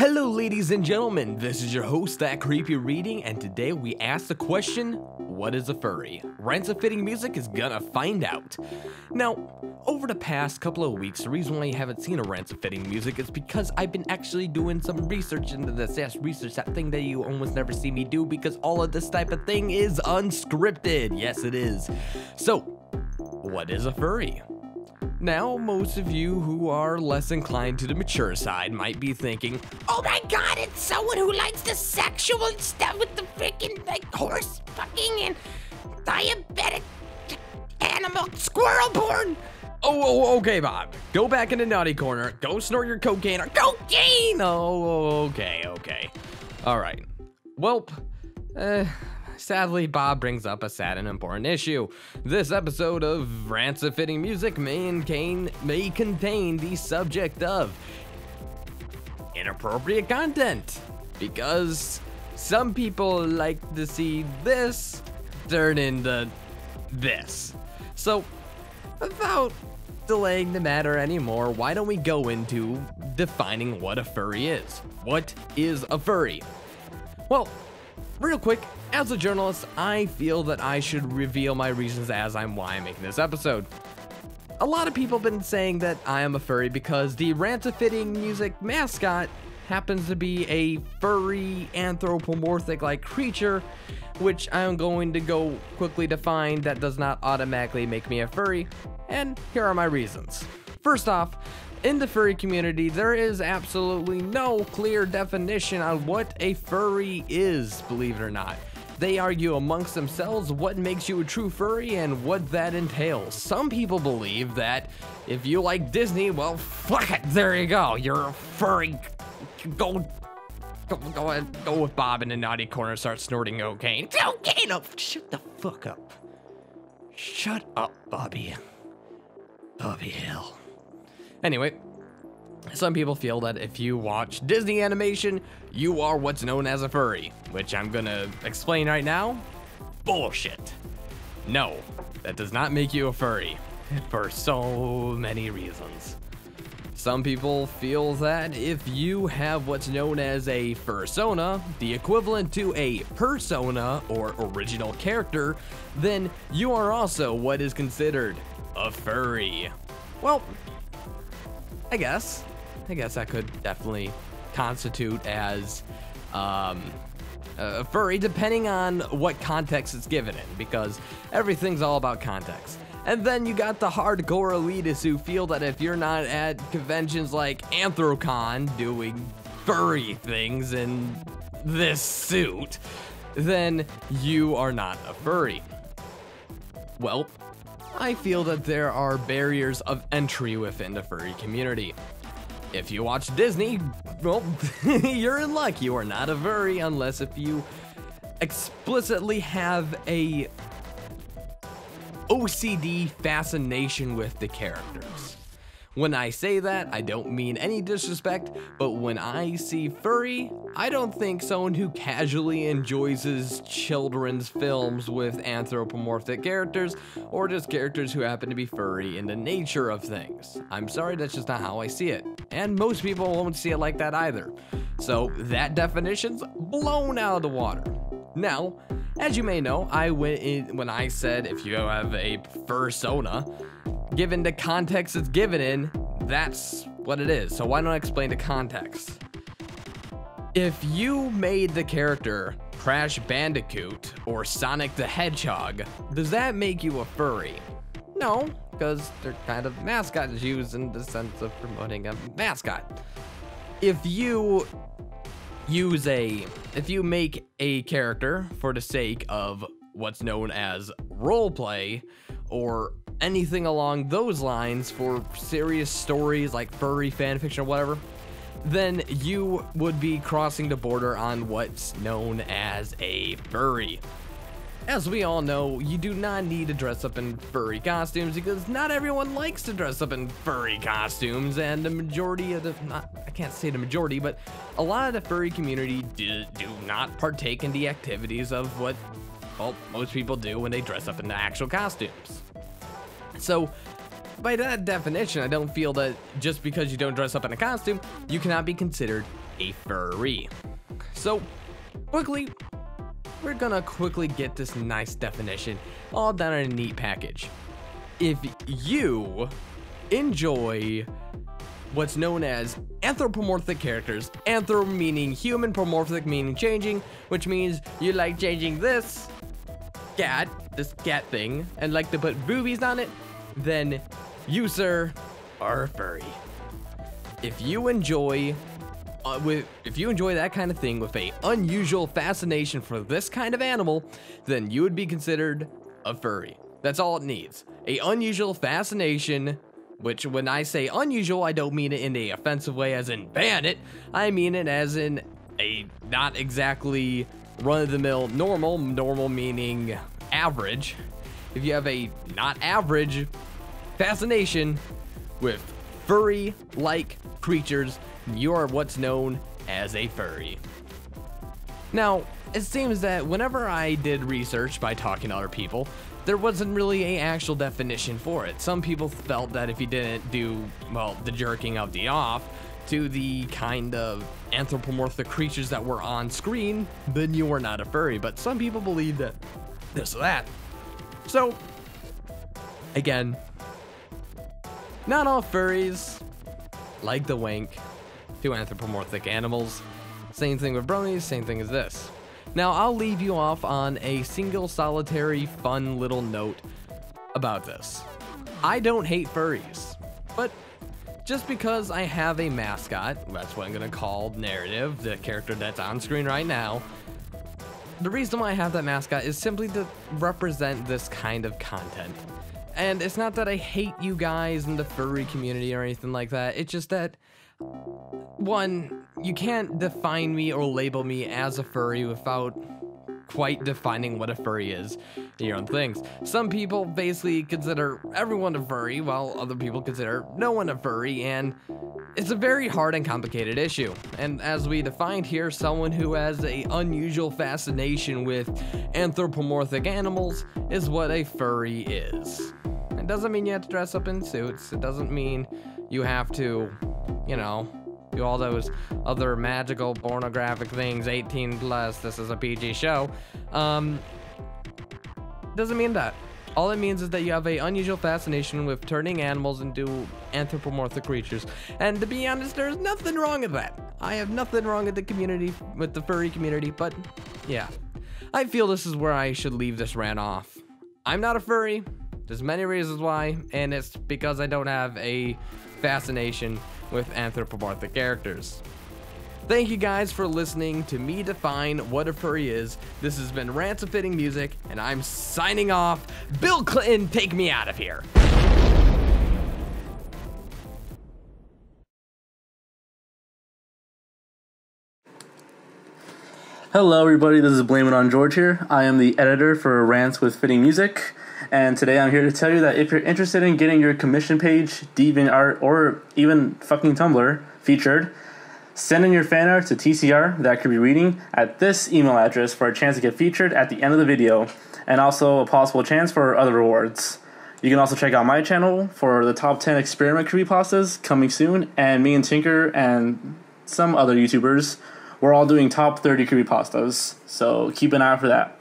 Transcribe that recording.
Hello ladies and gentlemen, this is your host, That Creepy Reading, and today we ask the question, what is a furry? Rants With Fitting Music is gonna find out. Now, over the past couple of weeks, the reason why you haven't seen a Rants With Fitting Music is because I've been actually doing some research into this research, that thing that you almost never see me do, because all of this type of thing is unscripted. Yes, it is. So, what is a furry? Now, most of you who are less inclined to the mature side might be thinking, oh my god, it's someone who likes the sexual stuff with the freaking, like, horse fucking and diabetic animal squirrel porn. Oh, okay, Bob. Go back in the naughty corner. Go snort your cocaine or cocaine. Oh, okay. All right. Well, sadly, Bob brings up a sad and important issue. This episode of Rants With Fitting Music may contain the subject of inappropriate content, because some people like to see this turn into this. So, without delaying the matter anymore, why don't we go into defining what a furry is? What is a furry? Well, real quick, as a journalist, I feel that I should reveal my reasons as I'm why I'm making this episode. A lot of people have been saying that I am a furry because the Rants With Fitting Music mascot happens to be a furry anthropomorphic-like creature, which I'm going to go quickly define. That does not automatically make me a furry, and here are my reasons. First off, in the furry community, there is absolutely no clear definition on what a furry is, believe it or not. They argue amongst themselves what makes you a true furry and what that entails. Some people believe that if you like Disney, well, fuck it, there you go, you're a furry. Go with Bob in the naughty corner, start snorting cocaine. Cocaine! Oh, shut the fuck up. Shut up, Bobby. Bobby Hill. Anyway, some people feel that if you watch Disney animation, you are what's known as a furry, which I'm gonna explain right now. Bullshit. No, that does not make you a furry for so many reasons. Some people feel that if you have what's known as a fursona, the equivalent to a persona or original character, then you are also what is considered a furry. Well, I guess that could definitely constitute as a furry, depending on what context it's given in, because everything's all about context. And then you got the hardcore elitists who feel that if you're not at conventions like Anthrocon doing furry things in this suit, then you are not a furry. Well, I feel that there are barriers of entry within the furry community. If you watch Disney, well, you're in luck. You are not a furry unless if you explicitly have a OCD fascination with the characters. When I say that, I don't mean any disrespect, but when I see furry, I don't think someone who casually enjoys his children's films with anthropomorphic characters, or just characters who happen to be furry in the nature of things. I'm sorry, that's just not how I see it. And most people won't see it like that either. So that definition's blown out of the water. Now, as you may know, I went in when I said if you have a fursona, given the context it's given in, that's what it is. So why don't I explain the context? If you made the character Crash Bandicoot or Sonic the Hedgehog, does that make you a furry? No, because they're kind of mascots used in the sense of promoting a mascot. If you make a character for the sake of what's known as roleplay or anything along those lines for serious stories like furry fanfiction or whatever, then you would be crossing the border on what's known as a furry. As we all know, you do not need to dress up in furry costumes because not everyone likes to dress up in furry costumes, and the majority of the, I can't say the majority, but a lot of the furry community do not partake in the activities of what, well, most people do when they dress up in the actual costumes. So By that definition, I don't feel that just because you don't dress up in a costume, you cannot be considered a furry. So quickly, we're gonna quickly get this nice definition all down in a neat package. If you enjoy what's known as anthropomorphic characters, anthro meaning human, pomorphic meaning changing, which means you like changing this cat thing and like to put boobies on it, then you, sir, are a furry. If you enjoy that kind of thing with a unusual fascination for this kind of animal, then you would be considered a furry. That's all it needs, a unusual fascination. Which, when I say unusual, I don't mean it in a offensive way as in ban it. I mean it as in a not exactly run-of-the-mill normal, normal meaning average. If you have a not average fascination with furry-like creatures, you are what's known as a furry. Now, it seems that whenever I did research by talking to other people, there wasn't really an actual definition for it. Some people felt that if you didn't do, well, the jerking of the off to the kind of anthropomorphic creatures that were on screen, then you were not a furry. But some people believe that this or that. So, again, not all furries like the wink to anthropomorphic animals. Same thing with bronies, same thing as this. Now, I'll leave you off on a single solitary fun little note about this. I don't hate furries, but just because I have a mascot, that's what I'm gonna call Narrative, the character that's on screen right now, the reason why I have that mascot is simply to represent this kind of content. And it's not that I hate you guys in the furry community or anything like that, it's just that, one, you can't define me or label me as a furry without quite defining what a furry is in your own things. Some people basically consider everyone a furry, while other people consider no one a furry, and it's a very hard and complicated issue. And as we defined here, someone who has an unusual fascination with anthropomorphic animals is what a furry is. It doesn't mean you have to dress up in suits, it doesn't mean you have to, you know, do all those other magical pornographic things, 18+, this is a PG show. Doesn't mean that. All it means is that you have an unusual fascination with turning animals into anthropomorphic creatures. And to be honest, there's nothing wrong with that. I have nothing wrong with the community, with the furry community, but yeah. I feel this is where I should leave this rant off. I'm not a furry. There's many reasons why, and it's because I don't have a fascination with anthropomorphic characters. Thank you guys for listening to me define what a furry is. This has been Rants With Fitting Music, and I'm signing off. Bill Clinton, take me out of here. Hello everybody, this is Blame It on George here. I am the editor for Rants With Fitting Music. And today I'm here to tell you that if you're interested in getting your commission page, DeviantArt, or even fucking Tumblr featured, send in your fan art to TCR, That Creepy Reading, at this email address for a chance to get featured at the end of the video, and also a possible chance for other rewards. You can also check out my channel for the top 10 experiment creepypastas coming soon, and me and Tinker and some other YouTubers, we're all doing top 30 creepypastas, so keep an eye out for that.